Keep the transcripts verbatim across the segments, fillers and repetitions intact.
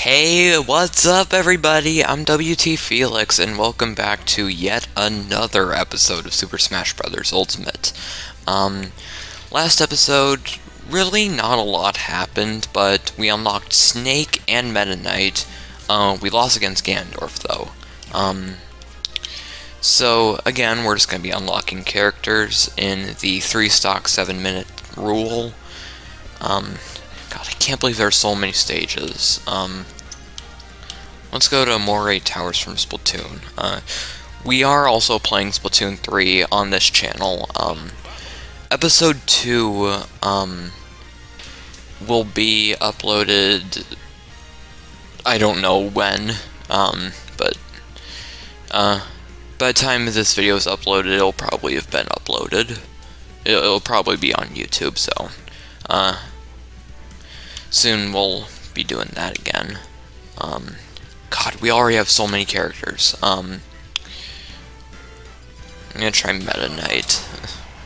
Hey, what's up everybody? I'm W T Felix and welcome back to yet another episode of Super Smash Bros. Ultimate. Um, last episode, really not a lot happened, but we unlocked Snake and Meta Knight. Uh, we lost against Ganondorf though. Um, so again, we're just going to be unlocking characters in the three stock seven minute rule. Um... God, I can't believe there are so many stages. Um, let's go to Moray Towers from Splatoon. Uh, we are also playing Splatoon three on this channel. Um, episode two um, will be uploaded, I don't know when, um, but uh, by the time this video is uploaded, it'll probably have been uploaded. It'll, it'll probably be on YouTube, so... Uh, Soon we'll be doing that again. Um, God, we already have so many characters. Um, I'm gonna try Meta Knight,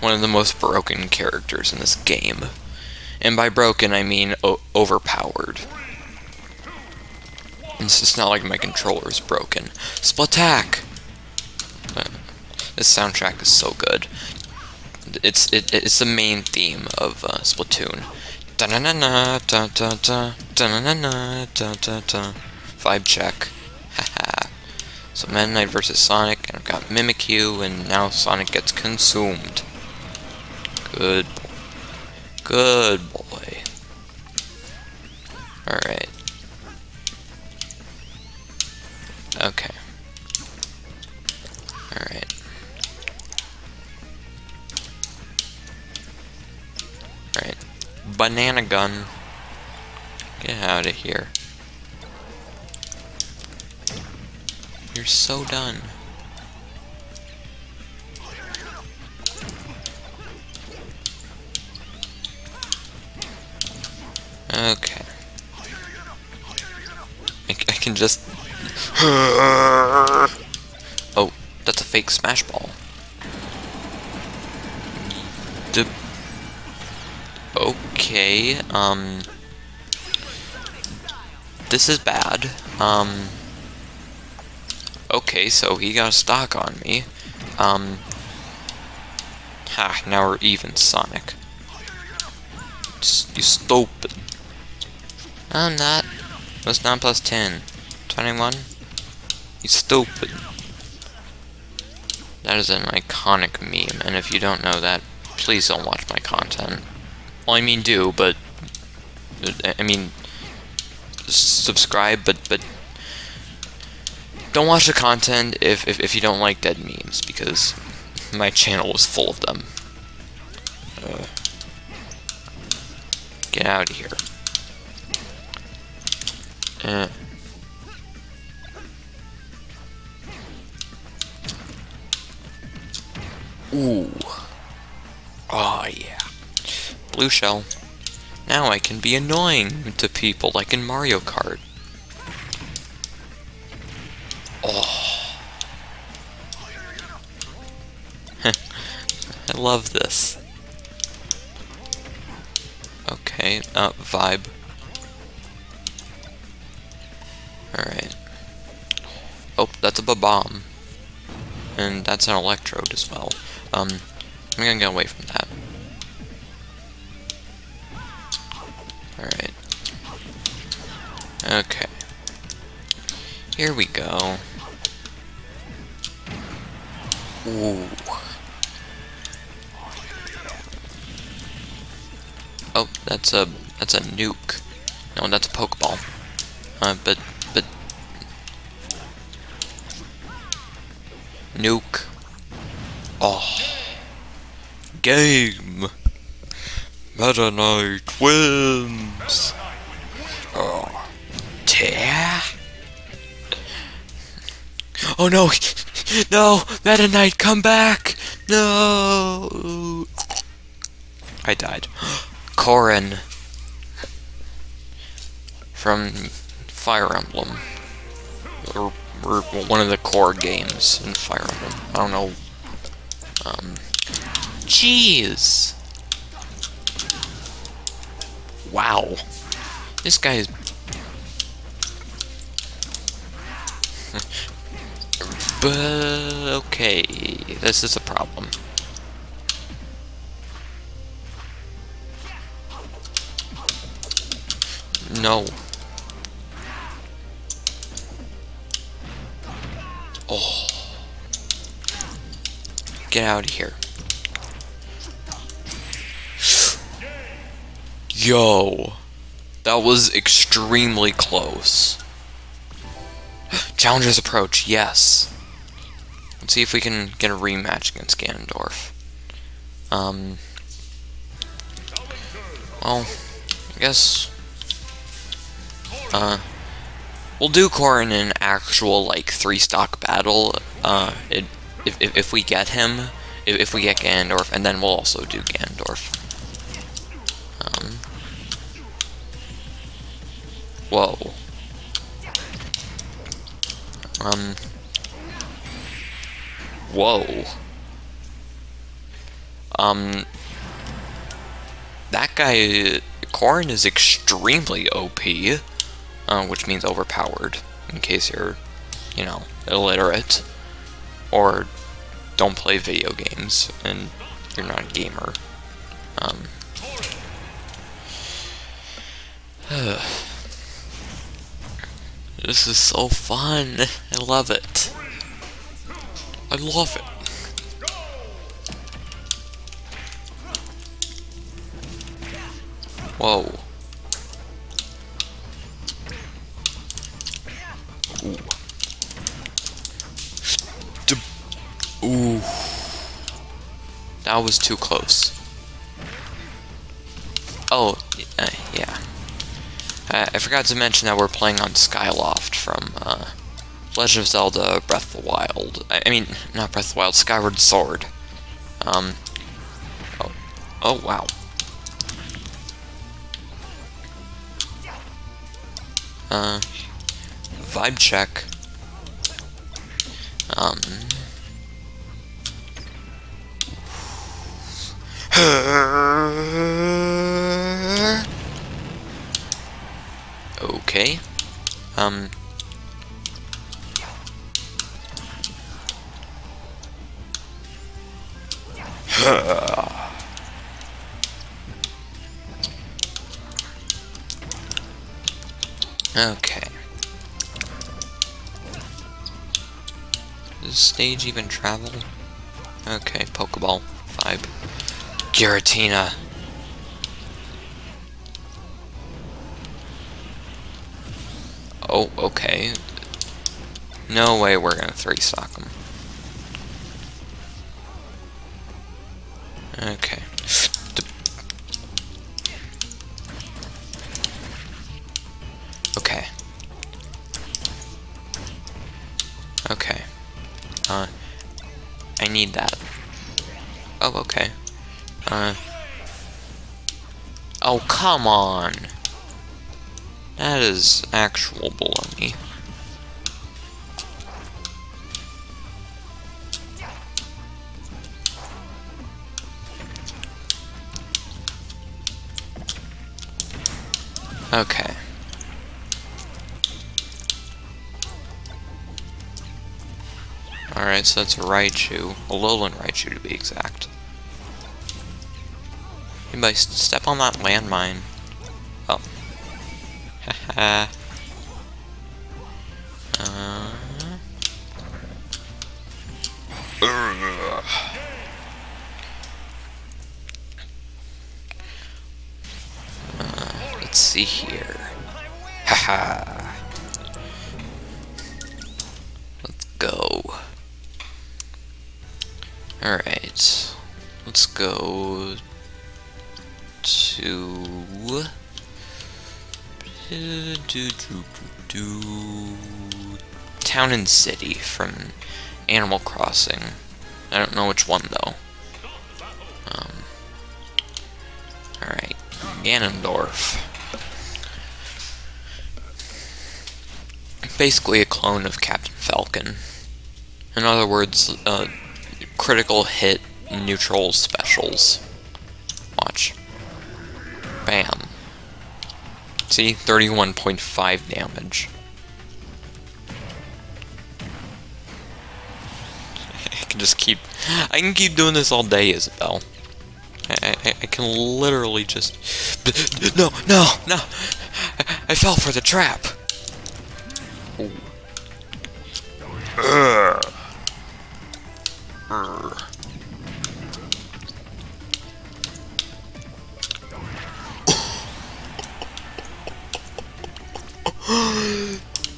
one of the most broken characters in this game, and by broken I mean o overpowered. It's just not like my controller is broken. Splattack! This soundtrack is so good. It's it, it's the main theme of uh, Splatoon. Da na na na da da da da na na da da da. Vibe check. Haha. So Meta Knight versus Sonic, and I've got Mimikyu, and now Sonic gets consumed. Good boy. Good boy. Alright. Okay. Alright. Alright. Banana gun. Get out of here. You're so done. Okay. I, I can just... Oh, that's a fake smash ball. Dup. Okay, um, this is bad, um, okay, so he got a stock on me, um, ha, now we're even, Sonic, you stupid, I'm not, that's nine plus ten, twenty-one, you stupid, that is an iconic meme, and if you don't know that, please don't watch my content. Well, I mean do, but I mean subscribe, but but don't watch the content if if, if you don't like dead memes, because my channel was full of them. Uh, get out of here. Uh. Ooh. Oh yeah. Blue shell. Now I can be annoying to people like in Mario Kart. Oh. I love this. Okay, uh, vibe. Alright. Oh, that's a Bob-omb. And that's an Electrode as well. Um, I'm gonna get away from that. Alright. Okay. Here we go. Ooh. Oh, that's a that's a nuke. No, that's a Pokéball. Uh, but but nuke. Oh. Game. Meta Knight wins! Oh. Tear? Oh no! No! Meta Knight, come back! No! I died. Corrin. From Fire Emblem. Or, or one of the core games in Fire Emblem. I don't know. Um. Jeez! Wow. This guy is But okay, this is a problem. No. Oh. Get out of here. Yo. That was extremely close. Challengers approach, yes. Let's see if we can get a rematch against Ganondorf. Um. Well, I guess. Uh, we'll do Corrin in an actual, like, three-stock battle, uh, it, if, if, if we get him, if, if we get Ganondorf, and then we'll also do Ganondorf. Um. Whoa. Um. Whoa. Um. That guy, Corrin, is extremely O P. Uh, which means overpowered, in case you're, you know, illiterate, or don't play video games, and you're not a gamer. Um. This is so fun! I love it! I love it! Whoa. Ooh. Ooh. That was too close. Oh, uh, yeah. I, I forgot to mention that we're playing on Skyloft from uh, Legend of Zelda Breath of the Wild. I, I mean, not Breath of the Wild, Skyward Sword. Um. Oh, oh wow. Uh. Vibe check. Um. Okay. Um. Okay. Does stage even travel? Okay, Pokéball vibe. Giratina. Oh, okay. No way we're gonna three-stock him. Okay. Okay. Okay. Uh, I need that. Oh, okay. Uh. Oh, come on! That is actual baloney. Okay. Alright, so that's a Raichu. Alolan Raichu, to be exact. Anybody step on that landmine. Oh. Haha. uh. uh, let's see here. Haha. Let's go. Alright, let's go to do, do, do, do. Town and City from Animal Crossing. I don't know which one though. Um, Alright, Ganondorf. Basically a clone of Captain Falcon. In other words, uh, critical hit, neutral specials. Watch. Bam. See? thirty-one point five damage. can just keep... I can keep doing this all day, Isabelle. I, I, I can literally just... No, no, no! I, I fell for the trap! Ooh. Ugh. Urgh.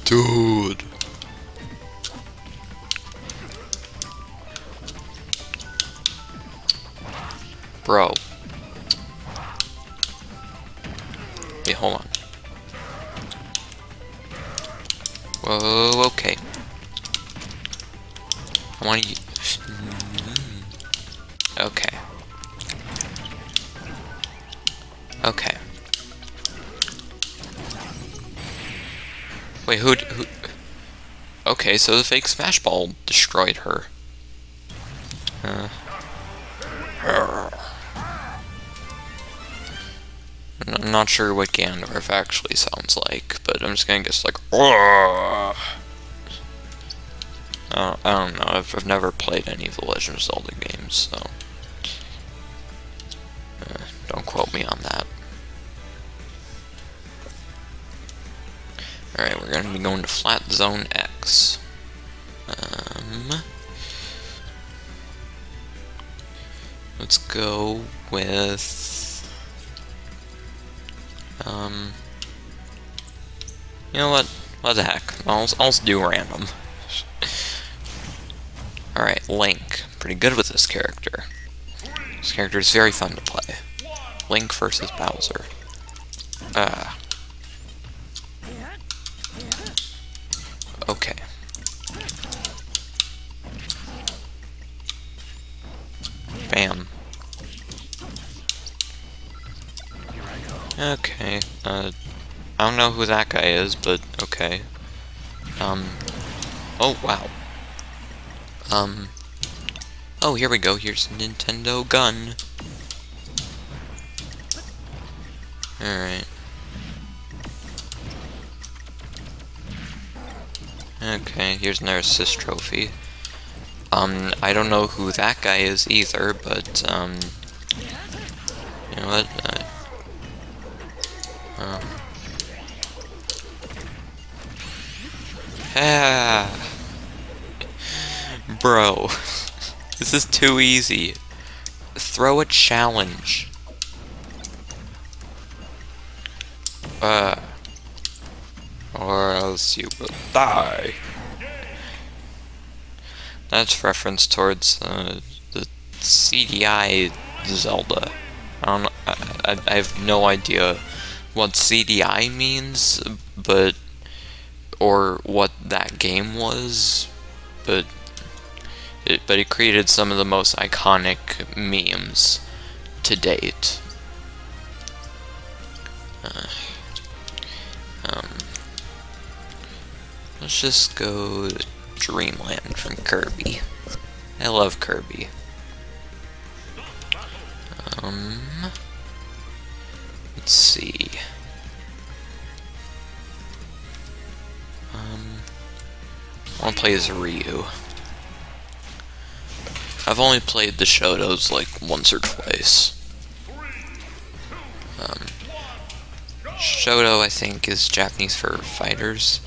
Dude. Bro. Yeah, hold on. Whoa, okay. I want to... Okay. Okay. Wait, who, who... Okay, so the fake Smash Ball destroyed her. Uh... I'm not sure what Ganondorf actually sounds like, but I'm just gonna guess like... Uh, I don't know, I've, I've never played any of the Legend of Zelda games, so... Uh, don't quote me on that. Alright, we're gonna be going to Flat Zone X. Um... Let's go with... Um... You know what? What the heck? I'll, I'll just do random. Alright, Link. Pretty good with this character. This character is very fun to play. Link versus Bowser. Ah. Uh, Okay. Bam. Okay. Uh, I don't know who that guy is, but okay. Um. Oh wow. Um. Oh, here we go. Here's a Nintendo gun. All right. Okay, here's another assist trophy. Um, I don't know who that guy is either, but, um... You know what? Uh, um... Ah! Bro. This is too easy. Throw a challenge. Uh... Or else you will die. That's reference towards uh, the C D I Zelda. I don't know, I, I have no idea what C D I means, but or what that game was, but it, but it created some of the most iconic memes to date. Uh, um. Let's just go to Dreamland from Kirby. I love Kirby. Um, let's see. Um, I want to play as Ryu. I've only played the Shotos like once or twice. Um, Shoto, I think, is Japanese for fighters.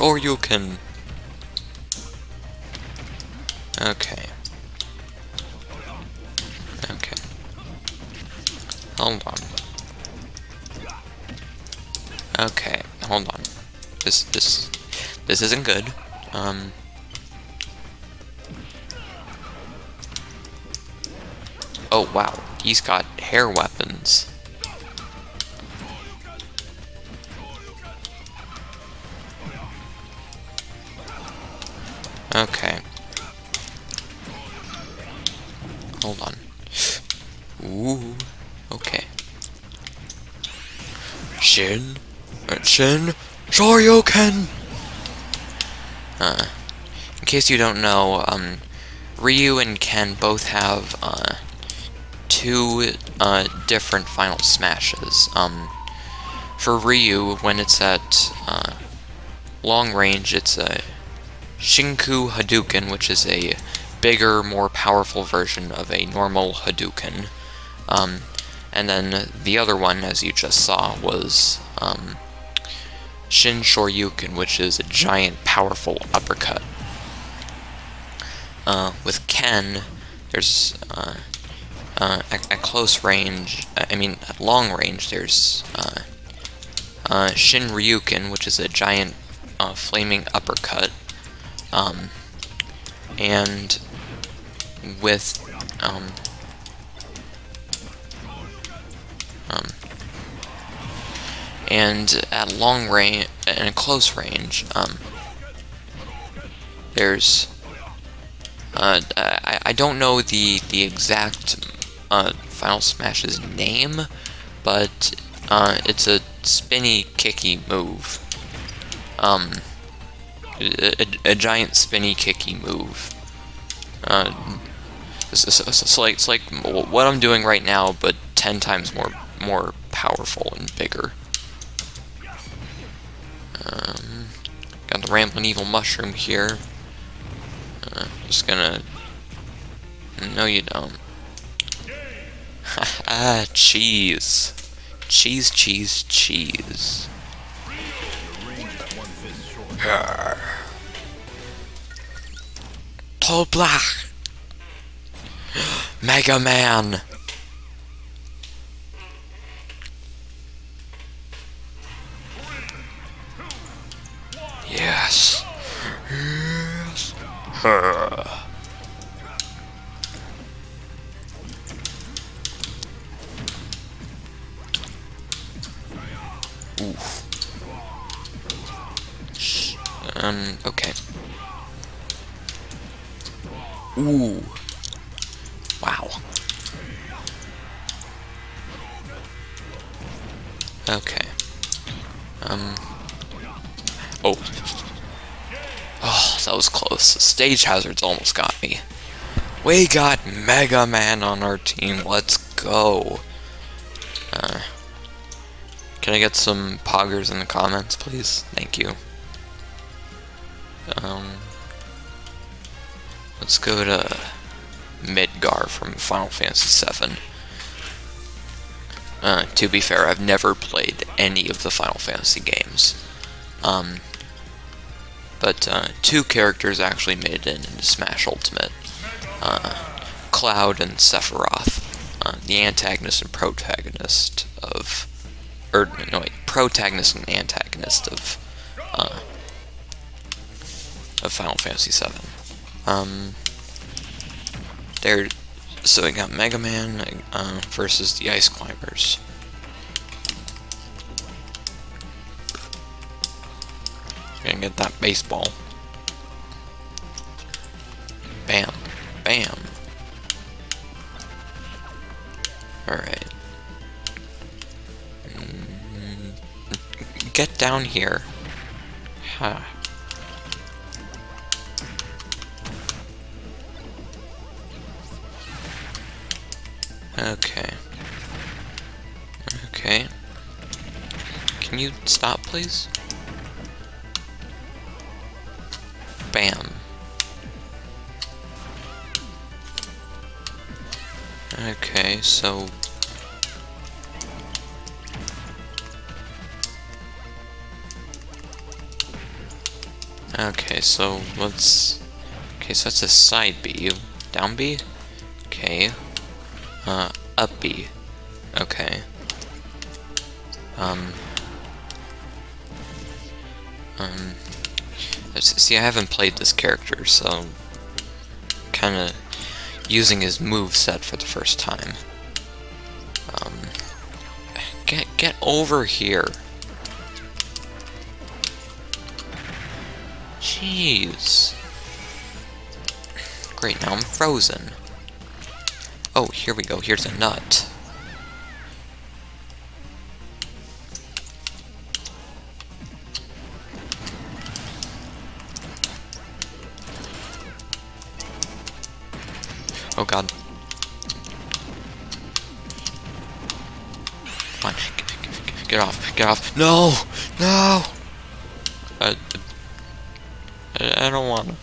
Or you can. Okay. Okay. Hold on. Okay, hold on. This this this isn't good. Um. Oh wow, he's got hair weapons. Okay. Hold on. Ooh. Okay. Shin. Shin. Shoryuken! Uh, in case you don't know, um, Ryu and Ken both have, uh, two uh, different final smashes. Um, for Ryu, when it's at uh, long range, it's a Shinku Hadouken, which is a bigger, more powerful version of a normal Hadouken. Um, and then the other one, as you just saw, was um, Shin Shoryuken, which is a giant, powerful uppercut. Uh, with Ken, there's uh, uh, at, at close range, I mean at long range, there's uh, uh, Shin Ryuken, which is a giant uh, flaming uppercut. Um, and with um, um, and at long range and close range, um, there's Uh, I, I don't know the, the exact uh, Final Smash's name, but uh, it's a spinny, kicky move. Um, a, a, a giant spinny, kicky move. Uh, it's, it's, it's, like, it's like what I'm doing right now, but ten times more more powerful and bigger. Um, got the Ramblin' Evil Mushroom here. Uh, just gonna... No, you don't. Haha, cheese. Cheese, cheese, cheese. Toblach! Mega Man! Yes. Oof. Shh. Um, okay. Ooh. Wow. Okay. Um. Oh. Oh, that was close. The stage hazards almost got me. We got Mega Man on our team. Let's go. Uh, can I get some poggers in the comments, please? Thank you. Um, let's go to Midgar from Final Fantasy seven. Uh, to be fair, I've never played any of the Final Fantasy games. Um... But uh, two characters actually made it into Smash Ultimate, uh, Cloud and Sephiroth, uh, the antagonist and protagonist of, or no wait, protagonist and antagonist of, uh, of Final Fantasy seven. Um, there, so we got Mega Man uh, versus the Ice Climbers. Gonna get that baseball. Bam. Bam. Alright. Get down here. Huh. Okay. Okay. Can you stop, please? Bam. Okay, so Okay, so let's Okay, so that's a side B. Down B? Okay. Uh up B. Okay. Um Um See, I haven't played this character, so kind of using his moveset for the first time. Um, get get over here! Jeez! Great, now I'm frozen. Oh, here we go. Here's a nut. Oh god. on. Get off. Get off. No! No! I, I, I don't want to.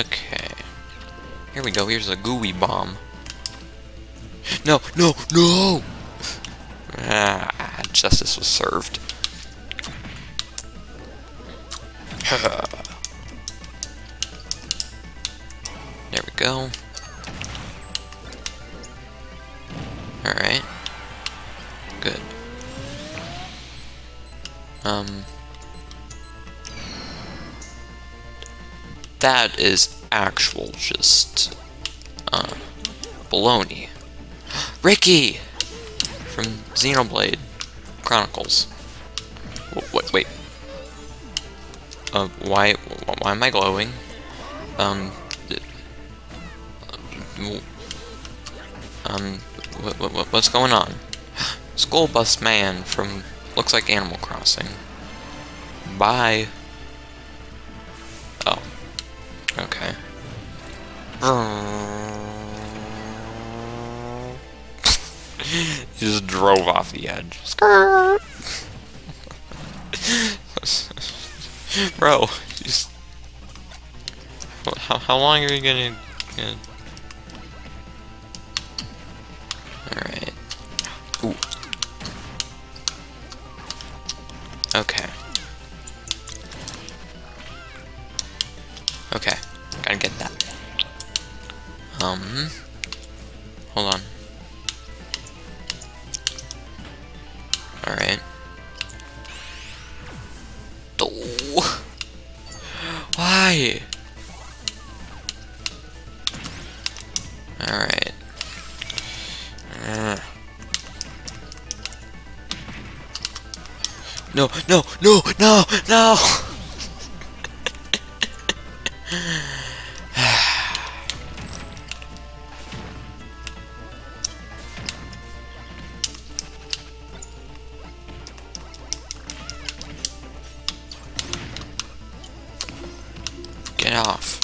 Okay. Here we go. Here's a gooey bomb. No! No! No! Ah, justice was served. There we go. Alright. Good. Um. That is actual just. Uh. Baloney. Ricky! From Xenoblade Chronicles. What? Wait. wait. Uh, why, why am I glowing? Um, um, what, what, what's going on? School Bus Man from, looks like Animal Crossing. Bye. Oh. Okay. He just drove off the edge. Skrrr! Bro, just how how long are you gonna? gonna... All right. Ooh. Okay. Okay. Gotta get that. Um. Hold on. All right. Alright. Uh. No, no, no, no, no! Off.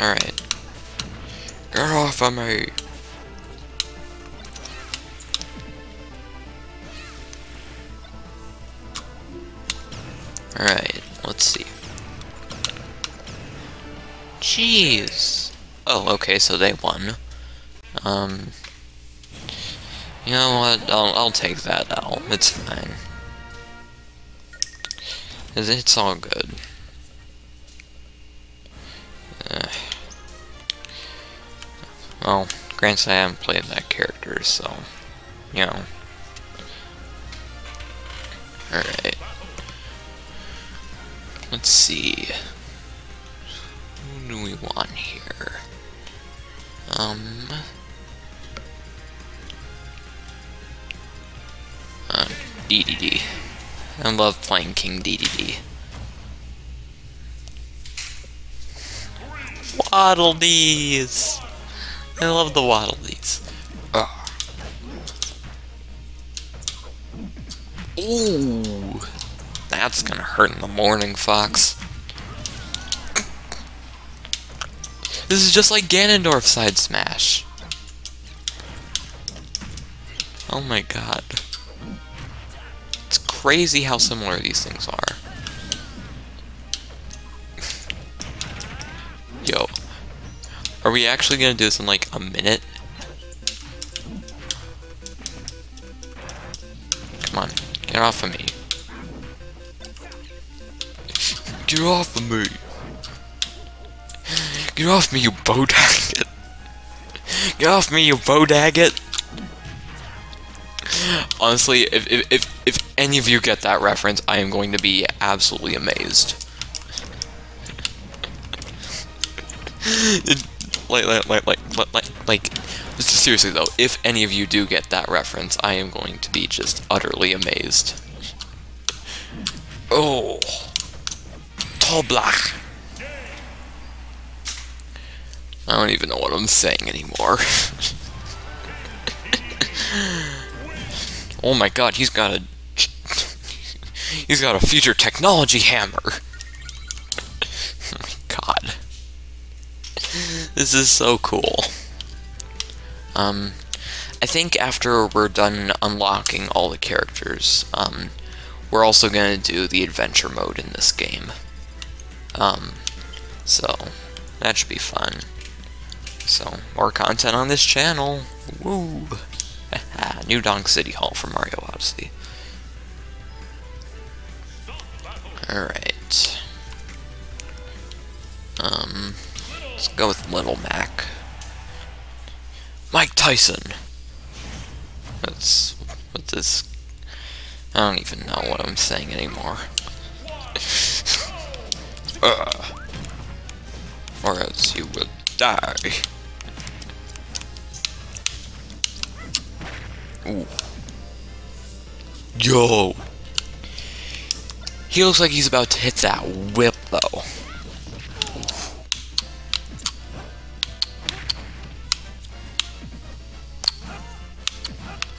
Alright. Get off of me! Alright, let's see. Jeez! Oh, okay, so they won. Um... You know what? I'll, I'll take that out. It's fine. It's, it's all good. Well, granted I haven't played that character, so, you know. Alright. Let's see. Who do we want here? Um. Uh, D D D. I love playing King D D D. Waddle-dees! I love the Waddle-dees. Oh. Ooh! That's gonna hurt in the morning, Fox. This is just like Ganondorf side smash. Oh my god. It's crazy how similar these things are. Yo. Are we actually gonna do this in like a minute? Come on, get off of me. Get off of me. Get off me, you Bodaggett. Get off me, you Bodaggett. Honestly, if, if, if, if any of you get that reference, I am going to be absolutely amazed. It, Like, like, like, like, like, like, seriously though, if any of you do get that reference, I am going to be just utterly amazed. Oh. Toblach. I don't even know what I'm saying anymore. Oh my god, he's got a... he's got a future technology hammer. This is so cool. Um, I think after we're done unlocking all the characters, um, we're also going to do the adventure mode in this game. Um, so, that should be fun. So, more content on this channel. Woo! New Donk City Hall for Mario Odyssey. Alright. Um, let's go with Little Mac. Mike Tyson! That's what this... I don't even know what I'm saying anymore. uh, or else you will die. Ooh. Yo! He looks like he's about to hit that whip, though.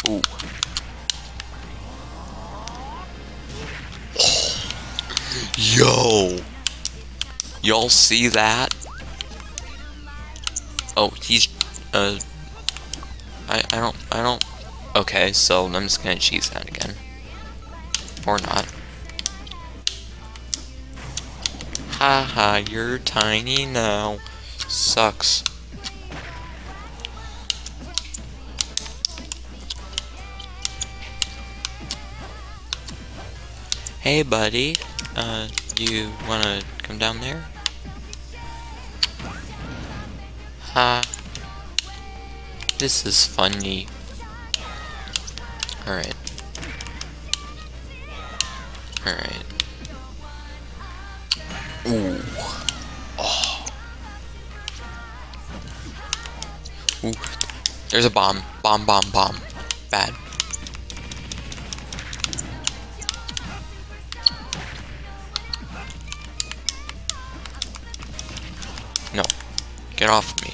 Ooh. Yo! Y'all see that? Oh, he's, uh... I, I don't, I don't... Okay, so I'm just gonna cheese that again. Or not. Haha, you're tiny now. Sucks. Hey, buddy. Uh, you wanna come down there? Ha. This is funny. Alright. Alright. Ooh. Oh. Ooh. There's a bomb. Bomb, bomb, bomb. Bad. No. Get off me.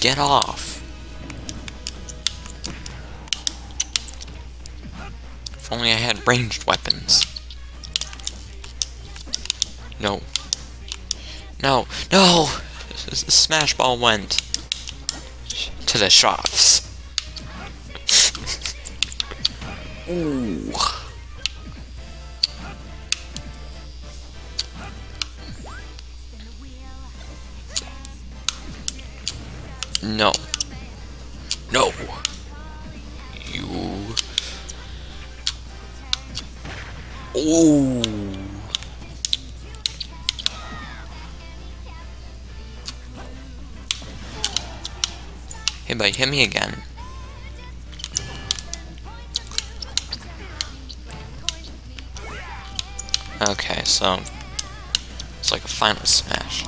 Get off. If only I had ranged weapons. No. No. No! The smash ball went to the shops. Ooh. No. No! You... Oh! Hey, buddy, hit me again. Okay, so... It's like a final smash.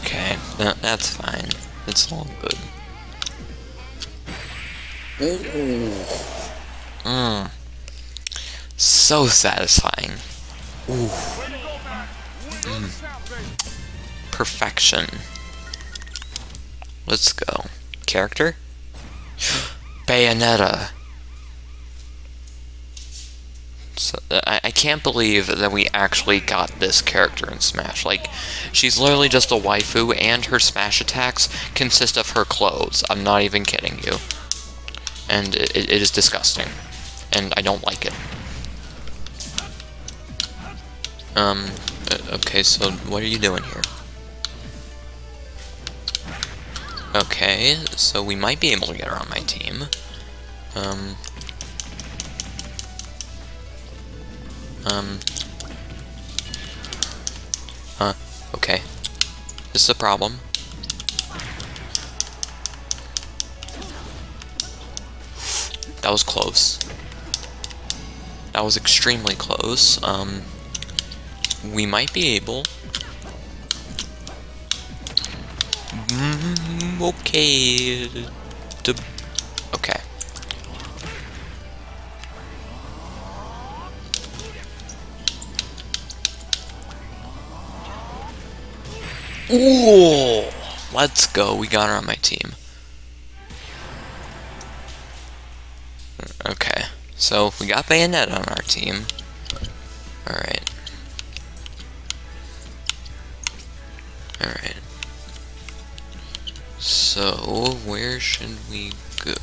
Okay, no, that's fine. It's all good. Mmm. So satisfying. Ooh. Mm. Perfection. Let's go. Character? Bayonetta. So, I, I can't believe that we actually got this character in Smash. Like, she's literally just a waifu, and her Smash attacks consist of her clothes. I'm not even kidding you. And it, it is disgusting. And I don't like it. Um, okay, so what are you doing here? Okay, so we might be able to get her on my team. Um... Um. Huh. Okay. This is a problem. That was close. That was extremely close. Um. We might be able. Mm, okay. D okay. Ooh! Let's go. We got her on my team. Okay. So, we got Bayonetta on our team. Alright. Alright. So, where should we go?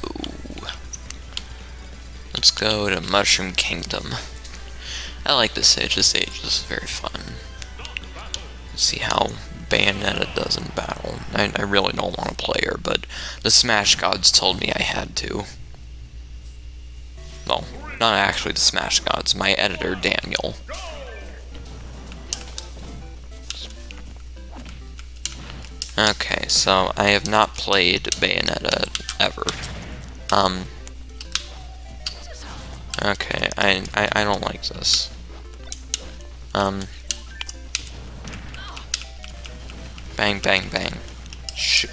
Let's go to Mushroom Kingdom. I like this stage. This stage is very fun. Let's see how Bayonetta does in battle. I, I really don't want to play her, but the Smash Gods told me I had to. Well, not actually the Smash Gods, my editor, Daniel. Okay, so I have not played Bayonetta ever. Um. Okay, I, I, I don't like this. Um. Bang, bang, bang. Shoot.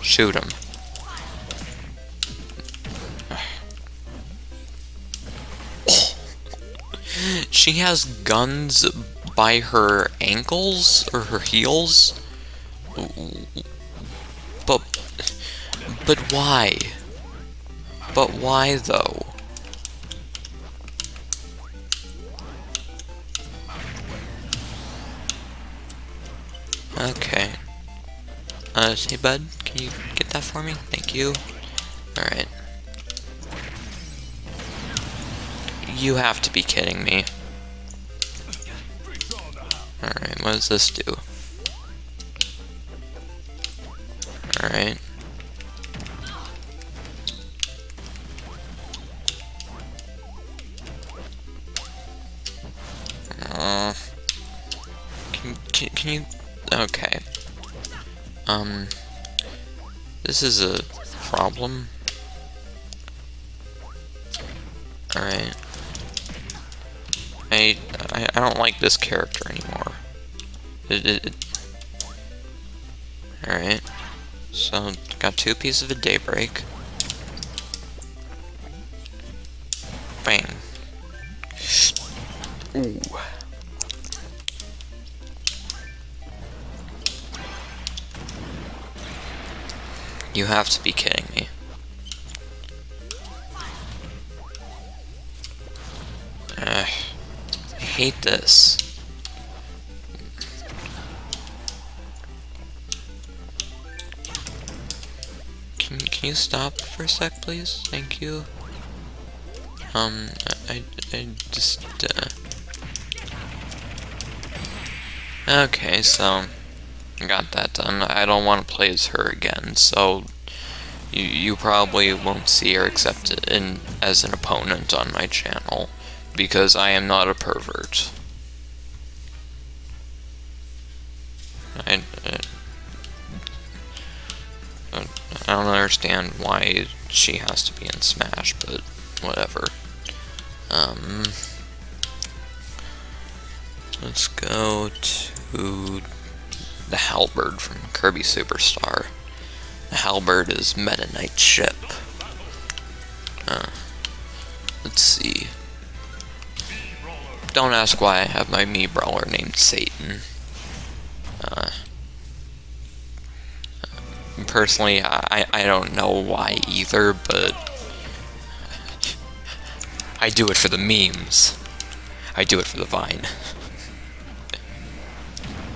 Shoot him. She has guns by her ankles or her heels? But, but why? But why though? Okay. Uh, hey bud, can you get that for me? Thank you. Alright. You have to be kidding me. Alright, what does this do? Alright. Uh, can, can, can you... Okay. Um, this is a problem. Alright. I, I I don't like this character anymore. It, it, it. Alright. So, got two pieces of a daybreak. Bang. Ooh. You have to be kidding me. Ugh. I hate this. Can, can you stop for a sec, please? Thank you. Um, I, I, I just... Uh... Okay, so... got that done. I don't want to play as her again, so you, you probably won't see her except in as an opponent on my channel, because I am not a pervert. I, I, I don't understand why she has to be in Smash, but whatever. Um, let's go to the Halberd from Kirby Superstar. The Halberd is Meta Knight's ship. Uh, let's see. Don't ask why I have my Mii Brawler named Satan. Uh, personally, I, I don't know why either, but I do it for the memes. I do it for the Vine.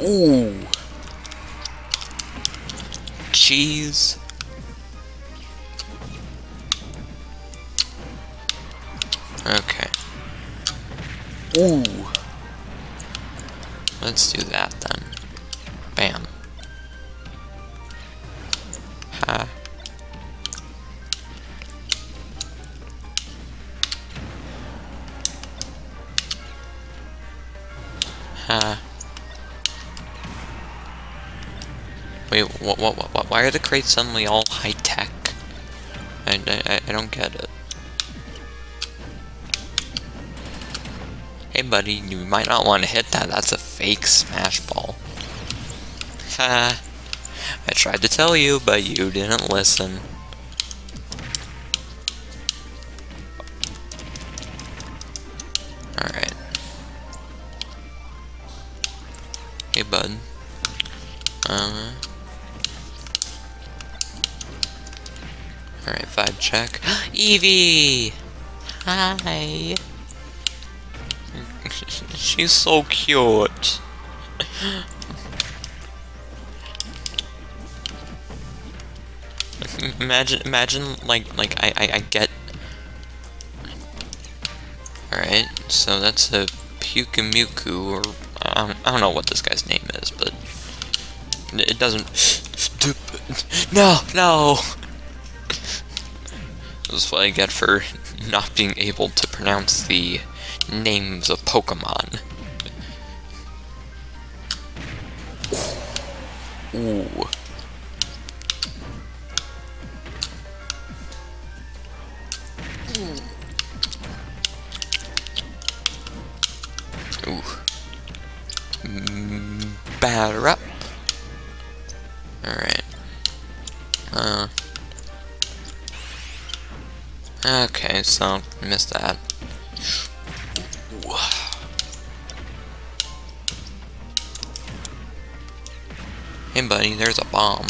Ooh. Cheese. Okay. Ooh. Let's do that then. Bam. Ha. Ha. Wait, what, what, what, why are the crates suddenly all high-tech? I, I, I don't get it. Hey buddy, you might not want to hit that, that's a fake Smash Ball. Ha! I tried to tell you, but you didn't listen. Alright. Hey bud. Uh... Alright, vibe check. Eevee! Hi! She's so cute. Imagine, imagine, like, like I, I, I get. All right, so that's a Pukamiku, or um, I don't know what this guy's name is, but it doesn't. No, no. This is what I get for not being able to pronounce the names of Pokemon. Ooh. Ooh. Mm, batter up. Alright. Uh. Okay, so missed that. Ooh. Hey buddy, there's a bomb.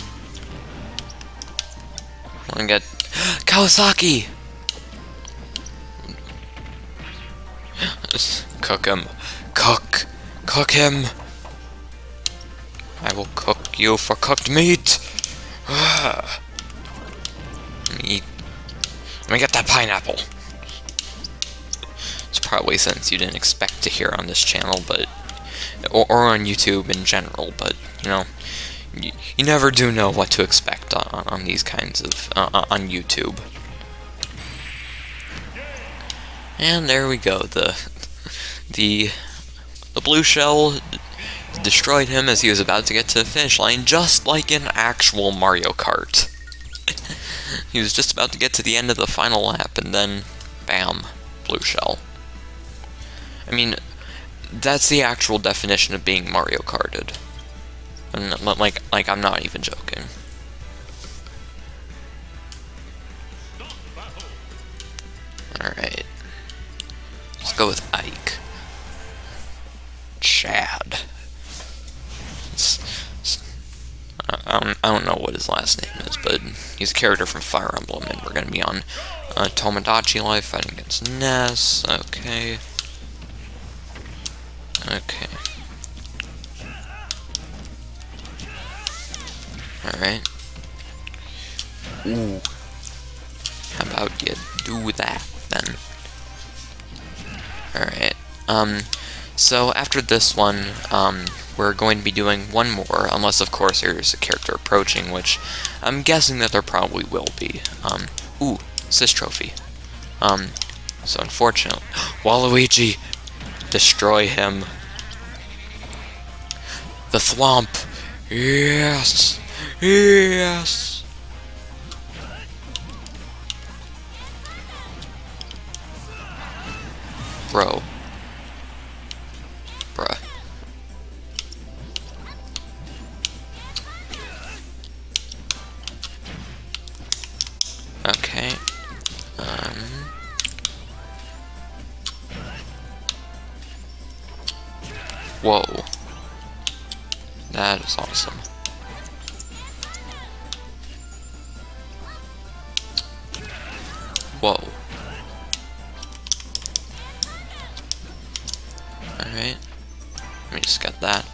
Wanna get Kawasaki! Cook him. Cook. Cook him. I will cook you for cooked meat. Let me eat. Let me get that pineapple. It's probably since you didn't expect to hear on this channel, but or, or on YouTube in general, but you know, you, you never do know what to expect on, on these kinds of uh, on YouTube. And there we go. The the the blue shell destroyed him as he was about to get to the finish line, just like in actual Mario Kart. He was just about to get to the end of the final lap, and then, bam, blue shell. I mean, that's the actual definition of being Mario Karted. I'm not, like, like I'm not even joking. All right. Let's go with Ike. Chad. It's, it's, I, don't, I don't know what his last name is, but he's a character from Fire Emblem, and we're going to be on uh, Tomodachi Life fighting against Ness. Okay. Okay. Alright. Ooh. How about you do that, then? Alright, um, so after this one, um, we're going to be doing one more, unless of course there's a character approaching, which I'm guessing that there probably will be. Um, ooh, Sis Trophy. Um, so unfortunately, Waluigi! Destroy him. The Thwomp! Yes! Yes! Bro. Bruh. Okay. Um. Whoa. That is awesome. Whoa. Alright, let me just get that.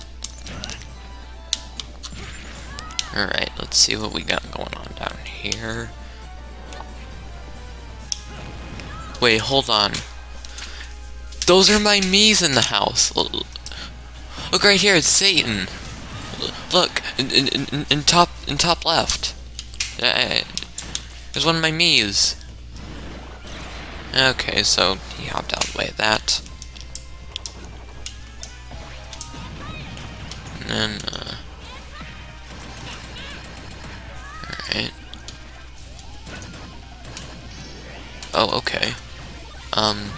Alright, let's see what we got going on down here. Wait, hold on. Those are my Mii's in the house! Look right here, it's Satan! Look, in, in, in, top, in top left. There's one of my Mii's. Okay, so he hopped out of the way of that. And then, uh... alright. Oh, okay. Um...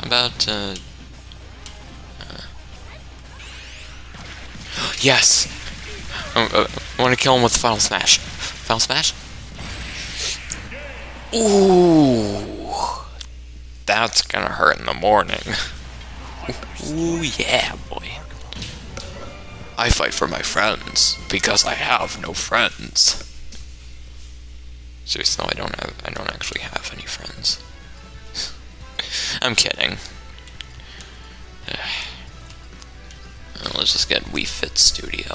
About, uh... uh yes! I, uh, I want to kill him with Final Smash. Final Smash? Ooh! That's gonna hurt in the morning. Ooh, yeah, boy. I fight for my friends because I have no friends. Seriously, no, I don't have. I don't actually have any friends. I'm kidding. Let's just get Wii Fit Studio.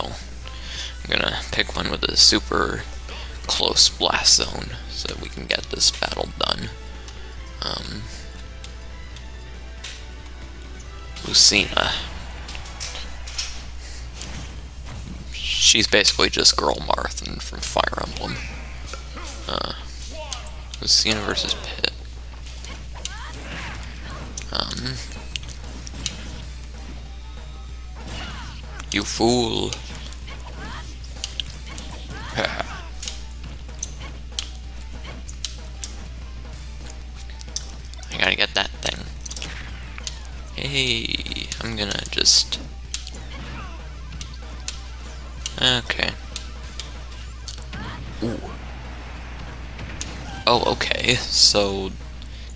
I'm gonna pick one with a super close blast zone so that we can get this battle done. Um, Lucina. She's basically just Girl Marthen from Fire Emblem. Uh, Lucina versus Pit. Um, you fool. I gotta get that thing. Hey, I'm gonna just... Okay. Ooh. Oh, okay, so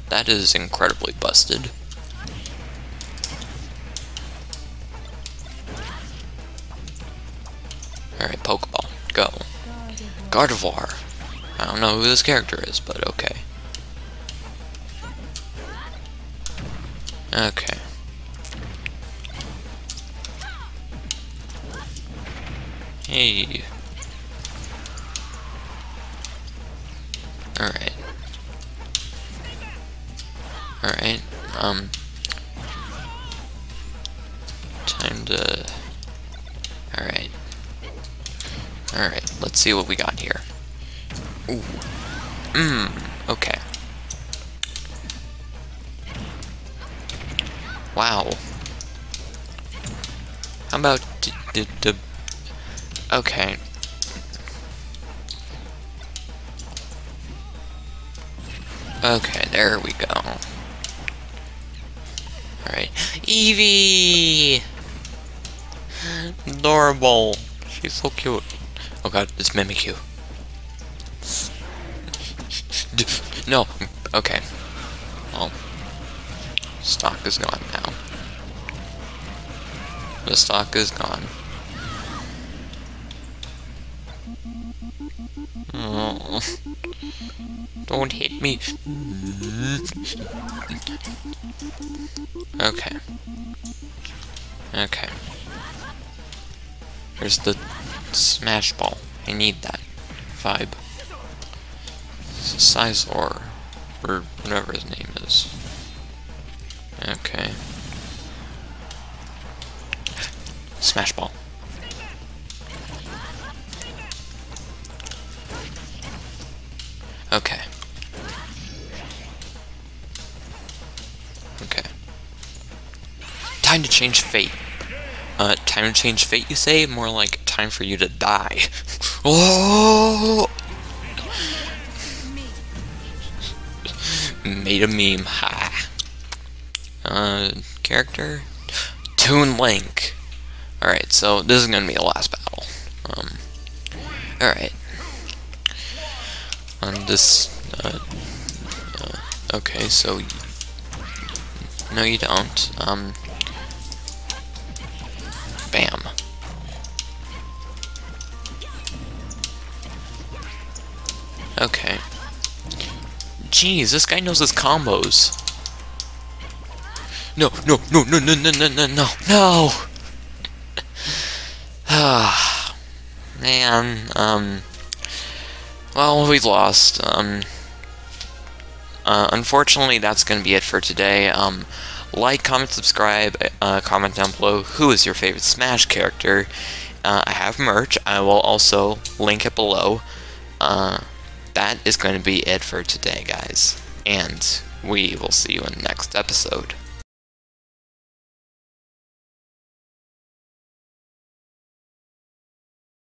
that is incredibly busted. Alright, Pokeball, go. Gardevoir. I don't know who this character is, but okay. Okay. Hey. Alright. Alright, um... time to... Alright. Alright, let's see what we got here. Ooh. Mmm, okay. Wow. How about... D d d okay. Okay, there we go. Alright. Eevee! Adorable. She's so cute. Oh god, it's Mimikyu. No, okay. Well, stock is gone now. The stock is gone. Oh. Don't hit me. Okay. Okay. There's the Smash Ball. I need that vibe. Scizor, or whatever his name is. Okay. Smash Ball. Okay. Okay. Time to change fate. Uh, time to change fate, you say? More like time for you to die. Oh! Made a meme. Ha. Uh, character? Toon Link. Alright, so this is gonna be the last battle. Um, alright. On this, uh, uh, okay, so, no you don't, um, bam. Okay. Jeez, this guy knows his combos. No, no, no, no, no, no, no, no, no, no! Ah, man, um... well, we lost. Um, uh, unfortunately, that's going to be it for today. Um, like, comment, subscribe, uh, comment down below who is your favorite Smash character. Uh, I have merch. I will also link it below. Uh, that is going to be it for today, guys. And we will see you in the next episode.